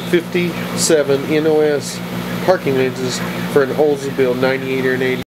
257 NOS parking lenses for an Oldsmobile 98 or an 80.